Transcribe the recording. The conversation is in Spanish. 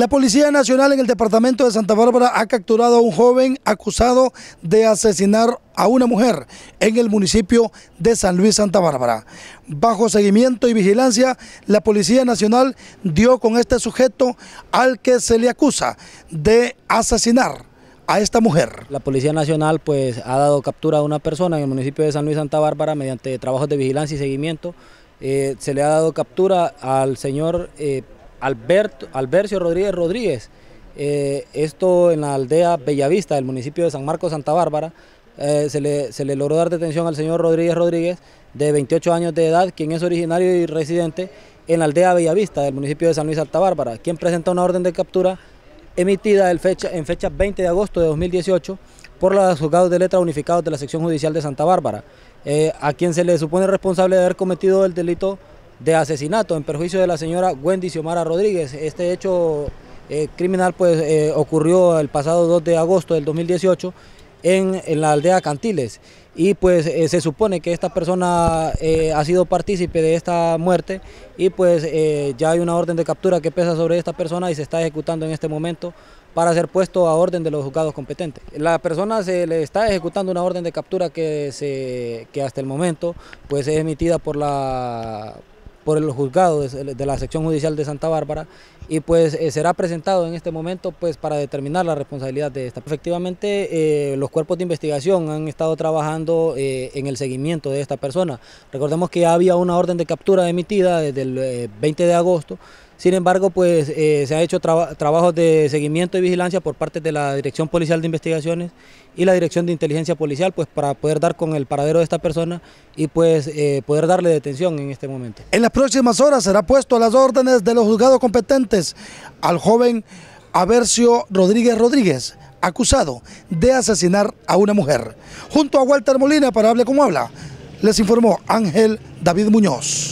La Policía Nacional en el departamento de Santa Bárbara ha capturado a un joven acusado de asesinar a una mujer en el municipio de San Luis, Santa Bárbara. Bajo seguimiento y vigilancia, la Policía Nacional dio con este sujeto al que se le acusa de asesinar a esta mujer. La Policía Nacional pues ha dado captura a una persona en el municipio de San Luis, Santa Bárbara mediante trabajos de vigilancia y seguimiento. Se le ha dado captura al señor Alberto Albercio Rodríguez Rodríguez, esto en la aldea Bellavista del municipio de San Marcos, Santa Bárbara. Se le logró dar detención al señor Rodríguez Rodríguez, de 28 años de edad, quien es originario y residente en la aldea Bellavista del municipio de San Luis, Santa Bárbara, quien presenta una orden de captura emitida en fecha 20 de agosto de 2018 por los juzgados de letra unificados de la sección judicial de Santa Bárbara, a quien se le supone responsable de haber cometido el delito de asesinato en perjuicio de la señora Wendy Xiomara Rodríguez. Este hecho criminal pues ocurrió el pasado 2 de agosto del 2018 en la aldea Cantiles, y pues se supone que esta persona ha sido partícipe de esta muerte, y pues ya hay una orden de captura que pesa sobre esta persona y se está ejecutando en este momento para ser puesto a orden de los juzgados competentes. La persona se le está ejecutando una orden de captura que hasta el momento pues es emitida por el juzgado de la sección judicial de Santa Bárbara, y pues será presentado en este momento pues para determinar la responsabilidad de esta. Efectivamente, los cuerpos de investigación han estado trabajando en el seguimiento de esta persona. Recordemos que ya había una orden de captura emitida desde el 20 de agosto, sin embargo, pues se han hecho trabajos de seguimiento y vigilancia por parte de la Dirección Policial de Investigaciones y la Dirección de Inteligencia Policial, pues para poder dar con el paradero de esta persona y pues poder darle detención en este momento. En las próximas horas será puesto a las órdenes de los juzgados competentes al joven Albercio Rodríguez Rodríguez, acusado de asesinar a una mujer. Junto a Walter Molina para Hable Como Habla, les informó Ángel David Muñoz.